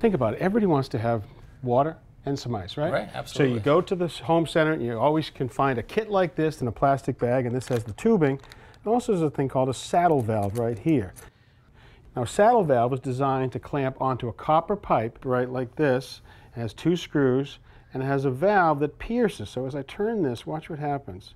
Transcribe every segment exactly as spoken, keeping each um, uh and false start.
Think about it. Everybody wants to have water and some ice, right? Right, absolutely. So you go to the home center and you always can find a kit like this in a plastic bag, and this has the tubing. And also there's a thing called a saddle valve right here. Now a saddle valve is designed to clamp onto a copper pipe, right, like this. It has two screws and it has a valve that pierces. So as I turn this, watch what happens.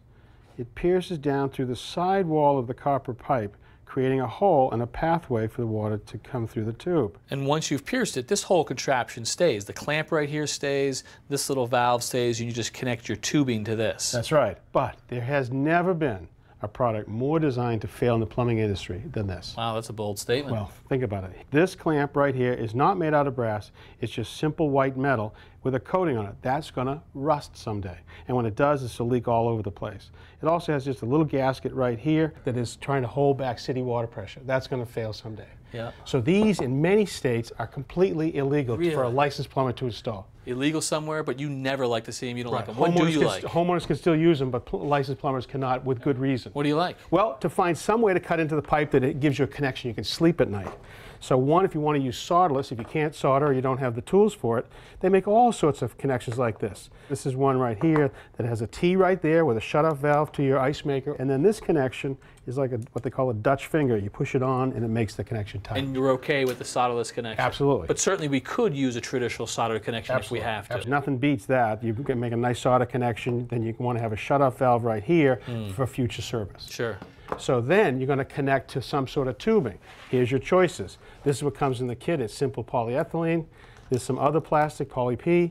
It pierces down through the side wall of the copper pipe, creating a hole and a pathway for the water to come through the tube. And once you've pierced it, this whole contraption stays. The clamp right here stays, this little valve stays, and you just connect your tubing to this. That's right. But there has never been a product more designed to fail in the plumbing industry than this. Wow, that's a bold statement. Well, think about it. This clamp right here is not made out of brass. It's just simple white metal with a coating on it. That's going to rust someday. And when it does, it's a leak all over the place. It also has just a little gasket right here that is trying to hold back city water pressure. That's going to fail someday. Yeah. So these, in many states, are completely illegal really? for a licensed plumber to install. Illegal somewhere, but you never like to see them. You don't right. like them. What homeowners do you like? Homeowners can still use them, but pl licensed plumbers cannot, with good reason. What do you like? Well, to find some way to cut into the pipe that it gives you a connection, you can sleep at night. So one, if you want to use solderless, if you can't solder or you don't have the tools for it, they make all sorts of connections like this. This is one right here that has a T right there with a shut-off valve to your ice maker. And then this connection is like a, what they call a Dutch finger. You push it on and it makes the connection tight. And you're okay with the solderless connection? Absolutely. But certainly we could use a traditional solder connection Absolutely. if we have to. Absolutely. Nothing beats that. You can make a nice solder connection, then you want to have a shut-off valve right here mm. for future service. Sure. So then you're going to connect to some sort of tubing. Here's your choices. This is what comes in the kit. It's simple polyethylene. There's some other plastic, poly-P.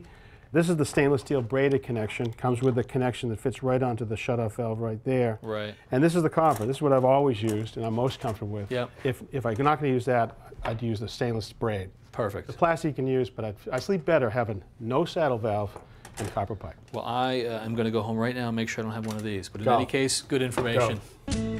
This is the stainless steel braided connection. Comes with a connection that fits right onto the shut-off valve right there. Right. And this is the copper. This is what I've always used and I'm most comfortable with. Yep. If, if I'm not going to use that, I'd use the stainless braid. Perfect. The plastic you can use, but I, I sleep better having no saddle valve and copper pipe. Well, I uh, am going to go home right now and make sure I don't have one of these. But in go. any case, good information. Go.